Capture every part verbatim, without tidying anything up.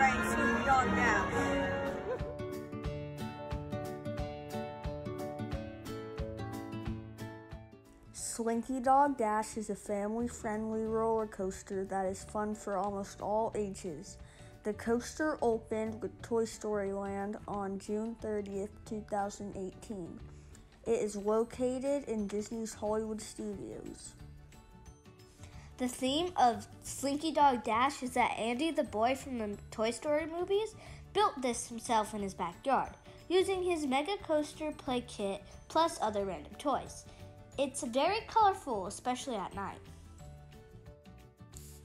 ride Slinky Dog Dash. Slinky Dog Dash is a family-friendly roller coaster that is fun for almost all ages. The coaster opened with Toy Story Land on June thirtieth, two thousand eighteen. It is located in Disney's Hollywood Studios. The theme of Slinky Dog Dash is that Andy, the boy from the Toy Story movies, built this himself in his backyard, using his Mega-Coaster Play Kit plus other random toys. It's very colorful, especially at night.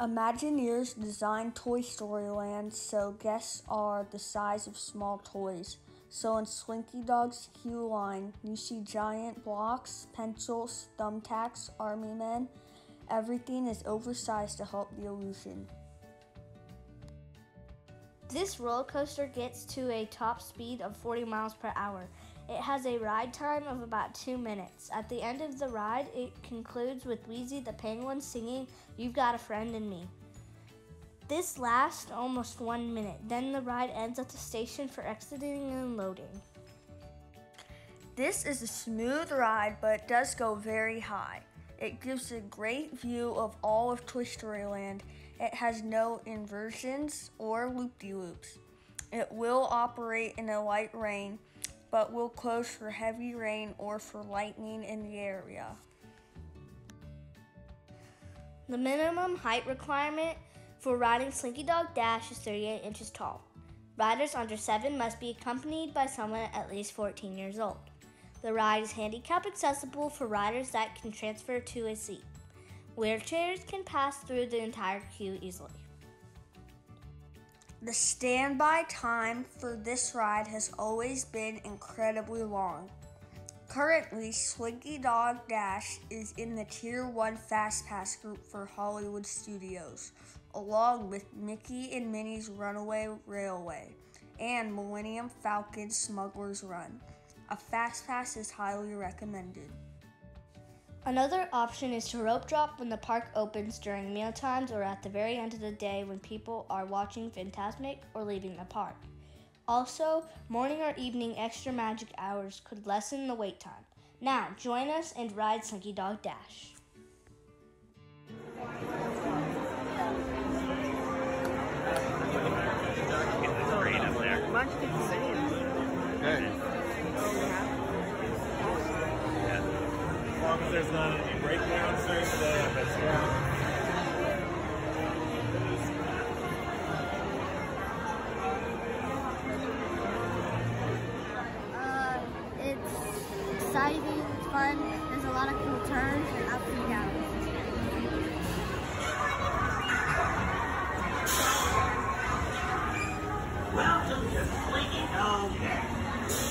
Imagineers designed Toy Story Land so guests are the size of small toys. So in Slinky Dog's queue line, you see giant blocks, pencils, thumbtacks, army men. Everything is oversized to help the illusion. This roller coaster gets to a top speed of forty miles per hour. It has a ride time of about two minutes. At the end of the ride, it concludes with Wheezy the Penguin singing, "You've Got a Friend in Me." This lasts almost one minute. Then the ride ends at the station for exiting and loading. This is a smooth ride, but it does go very high. It gives a great view of all of Toy Story Land. It has no inversions or loop-de-loops. It will operate in a light rain, but will close for heavy rain or for lightning in the area. The minimum height requirement for riding Slinky Dog Dash is thirty-eight inches tall. Riders under seven must be accompanied by someone at least fourteen years old. The ride is handicap accessible for riders that can transfer to a seat. Wheelchairs can pass through the entire queue easily. The standby time for this ride has always been incredibly long. Currently, Slinky Dog Dash is in the Tier one Fastpass group for Hollywood Studios, along with Mickey and Minnie's Runaway Railway and Millennium Falcon Smugglers Run. A Fastpass is highly recommended. Another option is to rope drop when the park opens during meal times or at the very end of the day when people are watching Fantasmic or leaving the park. Also, morning or evening extra magic hours could lessen the wait time. Now, join us and ride Slinky Dog Dash. There's not any breakdowns during the day, but it's uh, It's exciting, it's fun, there's a lot of cool turns and ups and downs. Welcome to Slinky Dog Dash.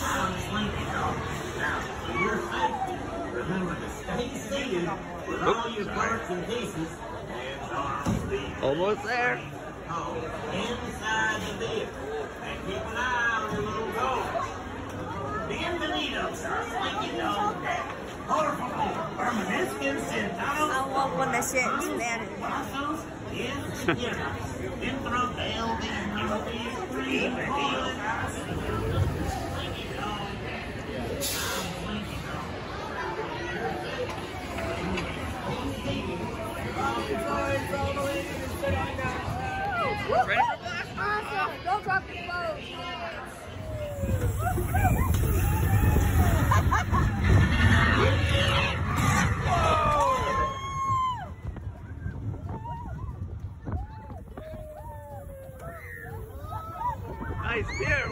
I'm Slinky Dog Dash. Now, you're safe. Remember to stay seated with all your parts and pieces and arms. Almost there. Oh, inside the vehicle. And keep an eye on the little dogs. Bienvenidos a Slinky Dog Dash. Por favor, permanezcan sentados. I want one that says Spanish. Brazos izquierdos. Dentro del vehículo. Y reveal. Awesome! Don't drop the boat! Nice view!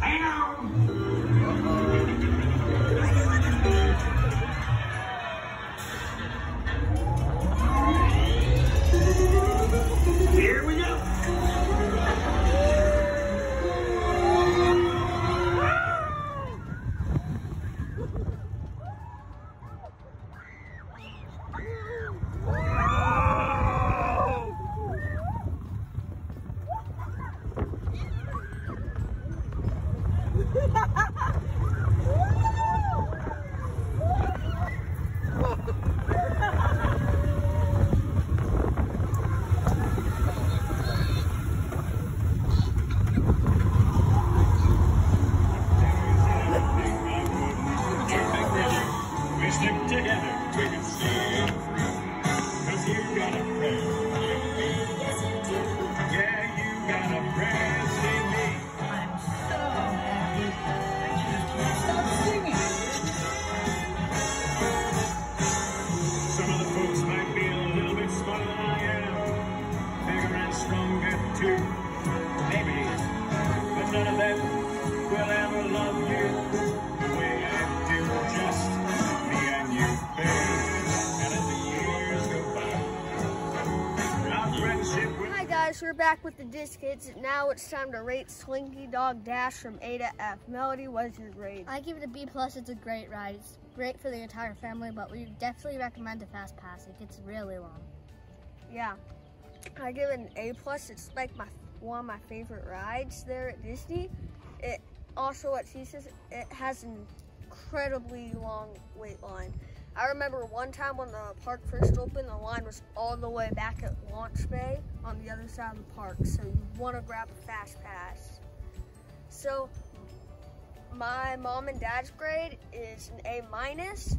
Hang on! and stronger too. Maybe, but none of that will ever love you the way I do. Just me and you, babe. And as the years go by, our friendship will... Hi guys, we're back with the Dis-Kids. Now it's time to rate Slinky Dog Dash from A to F. Melody, what's your grade? I give it a B plus. It's a great ride. It's great for the entire family, but we definitely recommend the Fastpass. It gets really long. Yeah. I give it an A plus. It's like my one of my favorite rides there at Disney. It also, what she says, it has an incredibly long wait line. I remember one time when the park first opened, the line was all the way back at Launch Bay on the other side of the park, so you want to grab a fast pass. So my mom and dad's grade is an A minus.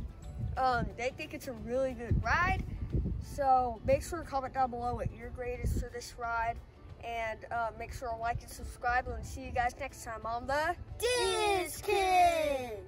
Um, they think it's a really good ride. So make sure to comment down below what your grade is for this ride, and uh, make sure to like and subscribe, and see you guys next time on the Dis-Kids.